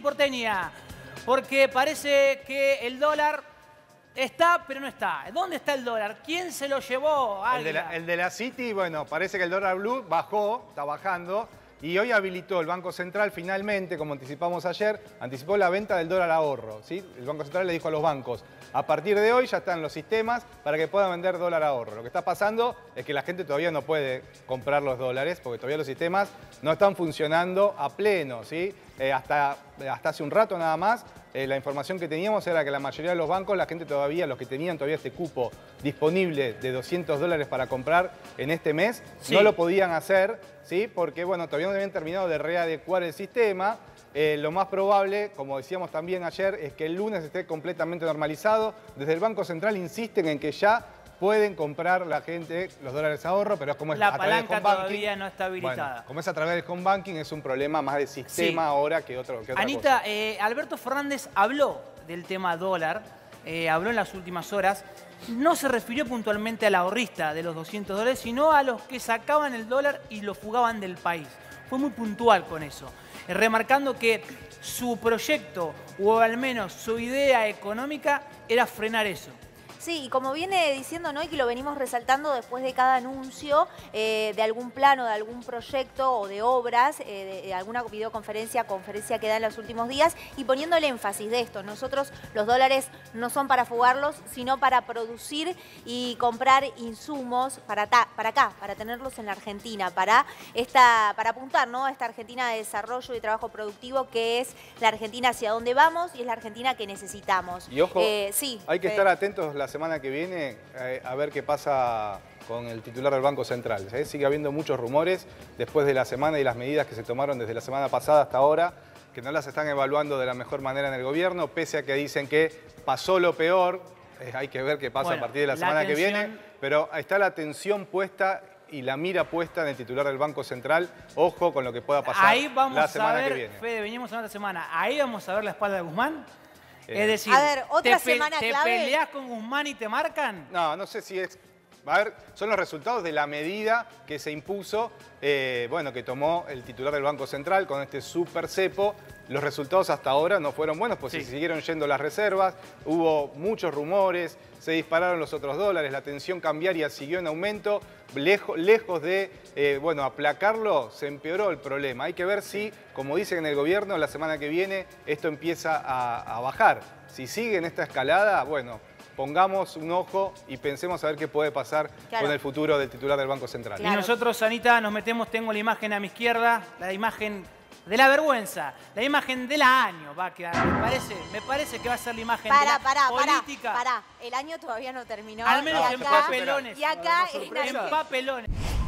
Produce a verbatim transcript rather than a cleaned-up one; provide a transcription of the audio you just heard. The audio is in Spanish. y porteña, porque parece que el dólar está, pero no está. ¿Dónde está el dólar? ¿Quién se lo llevó? El de, la, el de la City, bueno, parece que el dólar blue bajó, está bajando, y hoy habilitó el Banco Central finalmente, como anticipamos ayer, anticipó la venta del dólar ahorro, ¿sí? El Banco Central le dijo a los bancos, a partir de hoy ya están los sistemas para que puedan vender dólar ahorro. Lo que está pasando es que la gente todavía no puede comprar los dólares porque todavía los sistemas no están funcionando a pleno, ¿sí? Eh, hasta, hasta hace un rato nada más, eh, la información que teníamos era que la mayoría de los bancos, la gente todavía, los que tenían todavía este cupo disponible de doscientos dólares para comprar en este mes, sí, no lo podían hacer, ¿sí? Porque bueno, todavía no habían terminado de readecuar el sistema. Eh, lo más probable, como decíamos también ayer, es que el lunes esté completamente normalizado. Desde el Banco Central insisten en que ya pueden comprar la gente los dólares ahorro, pero como es a través del home banking... La palanca todavía no está habilitada. Bueno, como es a través del home banking, es un problema más de sistema, sí, ahora que, otro, que otra Anita, cosa. Eh, Alberto Fernández habló del tema dólar, eh, habló en las últimas horas. No se refirió puntualmente al ahorrista de los doscientos dólares, sino a los que sacaban el dólar y lo fugaban del país. Fue muy puntual con eso, remarcando que su proyecto, o al menos su idea económica, era frenar eso. Sí, y como viene diciendo, ¿no? Y que lo venimos resaltando después de cada anuncio eh, de algún plano, de algún proyecto o de obras, eh, de, de alguna videoconferencia, conferencia que da en los últimos días, y poniendo el énfasis de esto. Nosotros los dólares no son para fugarlos, sino para producir y comprar insumos para, ta, para acá, para tenerlos en la Argentina, para, esta, para apuntar, ¿no? A esta Argentina de desarrollo y trabajo productivo, que es la Argentina hacia donde vamos y es la Argentina que necesitamos. Y ojo, eh, sí, hay que eh, estar atentos las semana que viene, eh, a ver qué pasa con el titular del Banco Central. ¿Sí? Sigue habiendo muchos rumores después de la semana y las medidas que se tomaron desde la semana pasada hasta ahora, que no las están evaluando de la mejor manera en el gobierno, pese a que dicen que pasó lo peor. Eh, hay que ver qué pasa, bueno, a partir de la, la semana atención... que viene, pero está la atención puesta y la mira puesta en el titular del Banco Central. Ojo con lo que pueda pasar ahí vamos la semana a ver, que viene. Fede, venimos a otra semana. Ahí vamos a ver la espalda de Guzmán. Es decir, a ver, ¿otra te, semana pe clave? ¿Te peleas con Guzmán y te marcan? No, no sé si es... A ver, son los resultados de la medida que se impuso, eh, bueno, que tomó el titular del Banco Central con este super cepo. Los resultados hasta ahora no fueron buenos, pues sí, se siguieron yendo las reservas, hubo muchos rumores, se dispararon los otros dólares, la tensión cambiaria siguió en aumento, lejos, lejos de eh, bueno, aplacarlo, se empeoró el problema. Hay que ver si, como dicen en el gobierno, la semana que viene esto empieza a, a bajar. Si sigue en esta escalada, bueno... Pongamos un ojo y pensemos a ver qué puede pasar, claro, con el futuro del titular del Banco Central. Claro. Y nosotros, Anita, nos metemos, tengo la imagen a mi izquierda, la imagen de la vergüenza, la imagen del año va a quedar. Me parece, me parece que va a ser la imagen para, de la para, política. Pará, pará, el año todavía no terminó. Al menos y en acá, papelones. Y acá en papelones.